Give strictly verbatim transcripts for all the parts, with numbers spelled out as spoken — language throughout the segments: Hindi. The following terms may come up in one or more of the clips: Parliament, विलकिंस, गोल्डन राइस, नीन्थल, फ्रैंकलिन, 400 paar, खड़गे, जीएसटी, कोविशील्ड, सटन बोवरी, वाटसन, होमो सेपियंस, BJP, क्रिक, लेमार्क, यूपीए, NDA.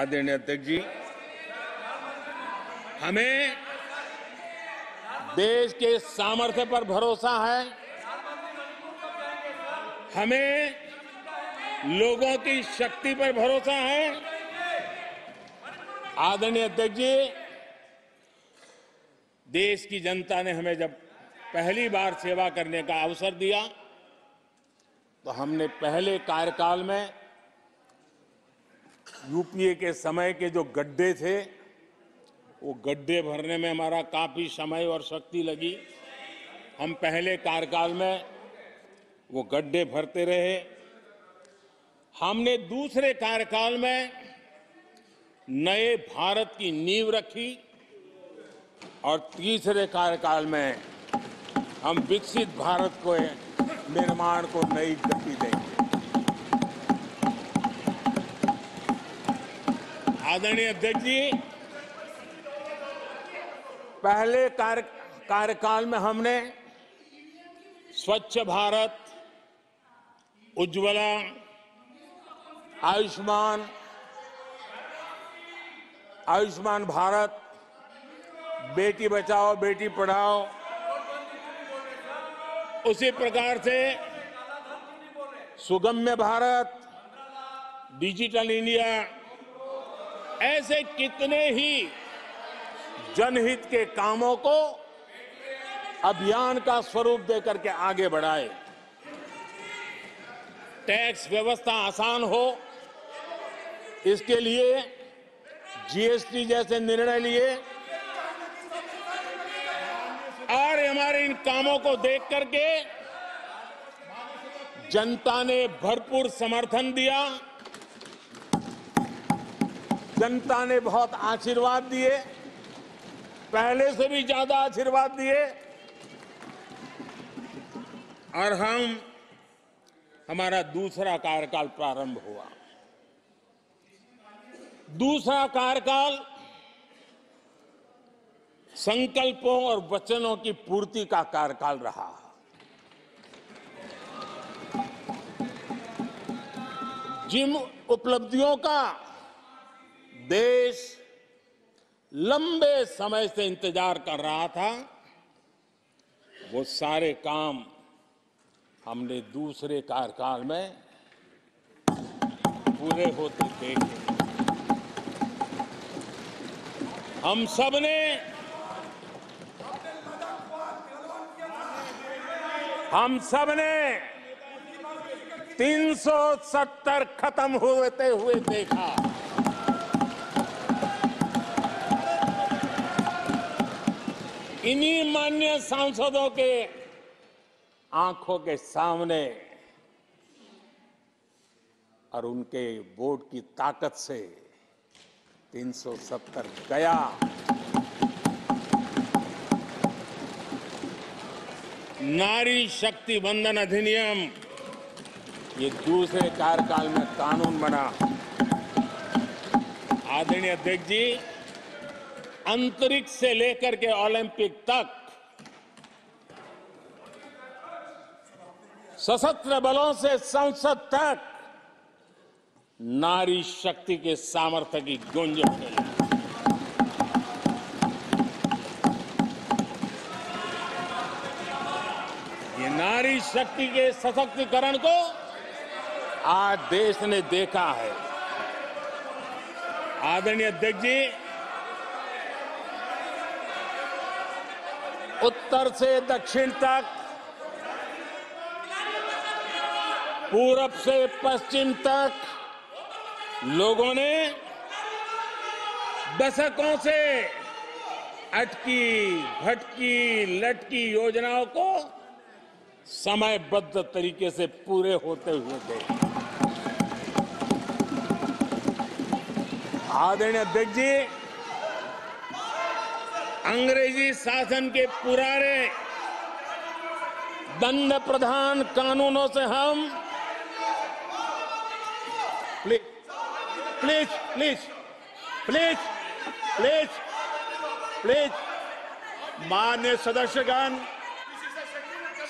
आदरणीय अध्यक्ष जी, हमें देश के सामर्थ्य पर भरोसा है, हमें लोगों की शक्ति पर भरोसा है। आदरणीय अध्यक्ष जी, देश की जनता ने हमें जब पहली बार सेवा करने का अवसर दिया तो हमने पहले कार्यकाल में यूपीए के समय के जो गड्ढे थे वो गड्ढे भरने में हमारा काफी समय और शक्ति लगी। हम पहले कार्यकाल में वो गड्ढे भरते रहे। हमने दूसरे कार्यकाल में नए भारत की नींव रखी और तीसरे कार्यकाल में हम विकसित भारत को निर्माण को नई गति देंगे। आदरणीय अध्यक्ष जी, पहले कार्य कार्यकाल में हमने स्वच्छ भारत, उज्ज्वला, आयुष्मान आयुष्मान भारत, बेटी बचाओ बेटी पढ़ाओ, उसी प्रकार से सुगम्य भारत, डिजिटल इंडिया, ऐसे कितने ही जनहित के कामों को अभियान का स्वरूप देकर के आगे बढ़ाए। टैक्स व्यवस्था आसान हो इसके लिए जीएसटी जैसे निर्णय लिए और हमारे इन कामों को देख करके जनता ने भरपूर समर्थन दिया, जनता ने बहुत आशीर्वाद दिए, पहले से भी ज्यादा आशीर्वाद दिए। और हम हमारा दूसरा कार्यकाल प्रारंभ हुआ। दूसरा कार्यकाल संकल्पों और वचनों की पूर्ति का कार्यकाल रहा। जिन उपलब्धियों का देश लंबे समय से इंतजार कर रहा था वो सारे काम हमने दूसरे कार्यकाल में पूरे होते देखे। हम सब ने हम सब ने तीन सौ सत्तर खत्म होते हुए देखा। इन्हीं माननीय सांसदों के आंखों के सामने और उनके वोट की ताकत से तीन सौ सत्तर गया। नारी शक्ति बंधन अधिनियम ये दूसरे कार्यकाल में कानून बना। आदरणीय अध्यक्ष जी, अंतरिक्ष से लेकर के ओलंपिक तक सशस्त्र बलों से संसद तक नारी शक्ति के सामर्थ्य की गूंज उठी। ये नारी शक्ति के सशक्तिकरण को आज देश ने देखा है। आदरणीय अध्यक्ष जी, उत्तर से दक्षिण तक, पूरब से पश्चिम तक लोगों ने दशकों से अटकी भटकी लटकी योजनाओं को समयबद्ध तरीके से पूरे होते हुए देखे। आदरणीय अध्यक्ष जी, अंग्रेजी शासन के पुराने दंड प्रधान कानूनों से हम please please please please please please माननीय सदस्यगण,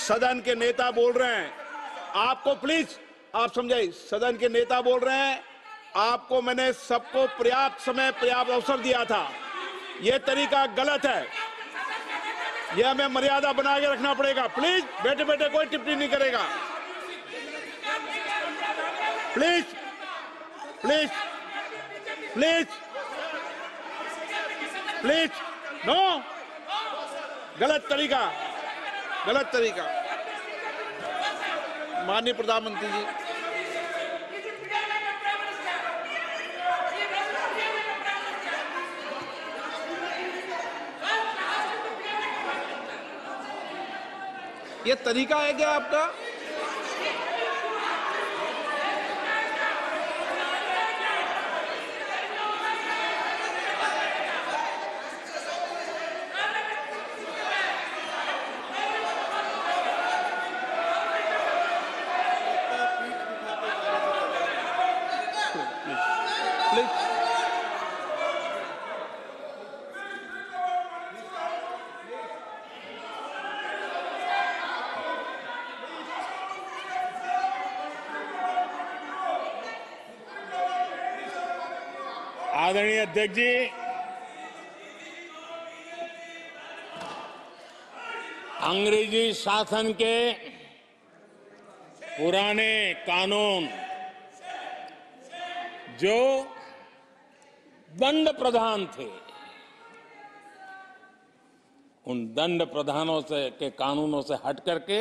सदन के नेता बोल रहे हैं आपको, प्लीज आप समझाइए, सदन के नेता बोल रहे हैं आपको मैंने सबको पर्याप्त समय पर्याप्त अवसर दिया था। यह तरीका गलत है, यह हमें मर्यादा बना के रखना पड़ेगा। प्लीज बैठे बैठे कोई टिप्पणी नहीं करेगा। Please please please please no, गलत तरीका, गलत तरीका। माननीय प्रधानमंत्री जी, ये तरीका है क्या आपका? आदरणीय अध्यक्ष जी, अंग्रेजी शासन के पुराने कानून जो दंड प्रधान थे, उन दंड प्रधानों से के कानूनों से हट करके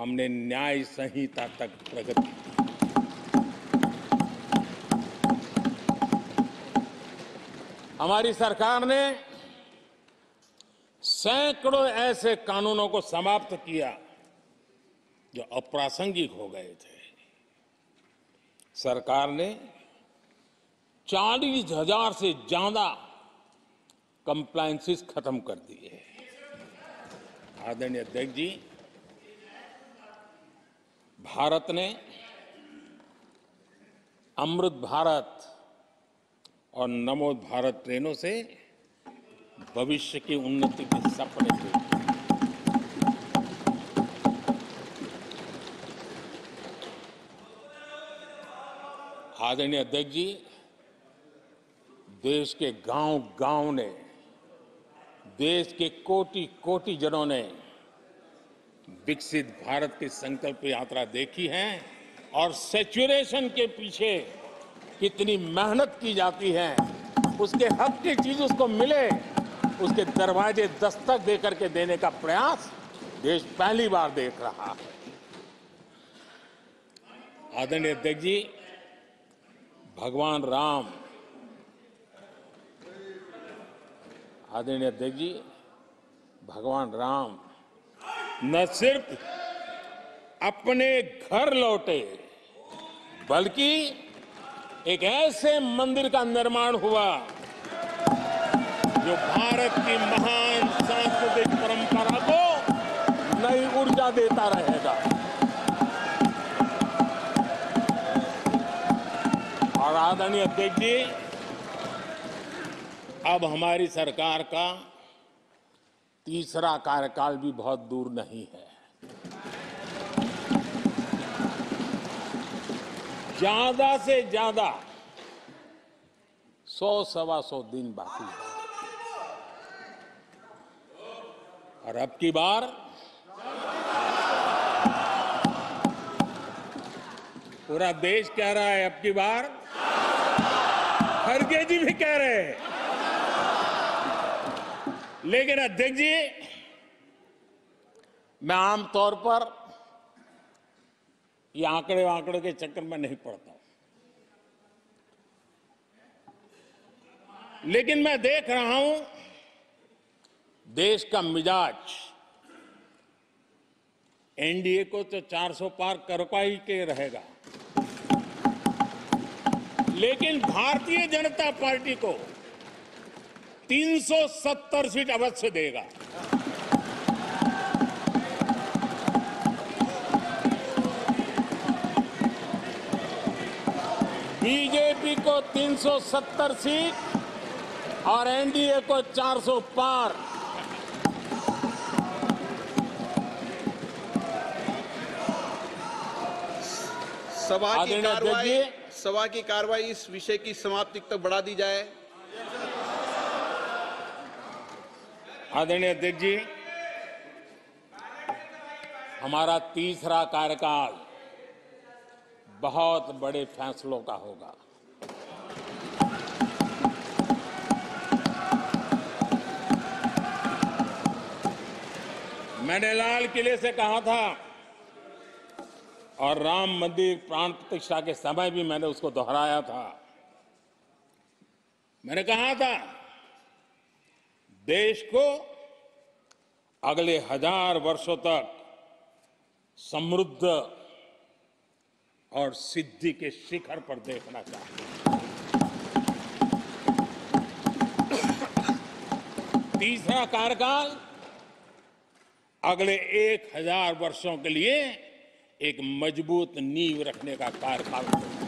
हमने न्याय संहिता तक प्रगति की। हमारी सरकार ने सैकड़ों ऐसे कानूनों को समाप्त किया जो अप्रासंगिक हो गए थे। सरकार ने चालीस हजार से ज्यादा कंप्लायंसेस खत्म कर दिए। आदरणीय अध्यक्ष जी, भारत ने अमृत भारत और नमो भारत ट्रेनों से भविष्य की उन्नति के सपने देखे। आदरणीय अध्यक्ष जी, देश के गांव गांव ने, देश के कोटि कोटि जनों ने विकसित भारत के संकल्प यात्रा देखी है और सैचुरेशन के पीछे कितनी मेहनत की जाती है। उसके हक की चीज उसको मिले, उसके दरवाजे दस्तक दे करके देने का प्रयास देश पहली बार देख रहा है। आदरणीय अध्यक्ष जी, भगवान राम, आदरणीय अध्यक्ष जी, भगवान राम न सिर्फ अपने घर लौटे बल्कि एक ऐसे मंदिर का निर्माण हुआ जो भारत की महान सांस्कृतिक परंपरा को नई ऊर्जा देता रहेगा। और आदरणीय अध्यक्ष जी, अब हमारी सरकार का तीसरा कार्यकाल भी बहुत दूर नहीं है। ज्यादा से ज्यादा सौ सवा सौ दिन बाकी है। और अब की बार पूरा देश कह रहा है, अब की बार खड़गे जी भी कह रहे हैं। लेकिन अध्यक्ष जी, मैं आमतौर पर ये आंकड़े आंकड़े के चक्कर में नहीं पड़ता, लेकिन मैं देख रहा हूं देश का मिजाज एनडीए को तो चार सौ पार कर पाई के रहेगा, लेकिन भारतीय जनता पार्टी को तीन सौ सत्तर सीट अवश्य देगा। बीजेपी को तीन सौ सत्तर सीट और एनडीए को चार सौ पार। सभा की कार्यवाही सभा की कार्रवाई इस विषय की समाप्ति तक बढ़ा दी जाए। आदरणीय अध्यक्ष जी, हमारा तीसरा कार्यकाल बहुत बड़े फैसलों का होगा। मैंने लाल किले से कहा था और राम मंदिर प्राण प्रतिष्ठा के समय भी मैंने उसको दोहराया था। मैंने कहा था देश को अगले हजार वर्षों तक समृद्ध और सिद्धि के शिखर पर देखना चाहिए। तीसरा कार्यकाल अगले एक हजार वर्षों के लिए एक मजबूत नींव रखने का कार्यकाल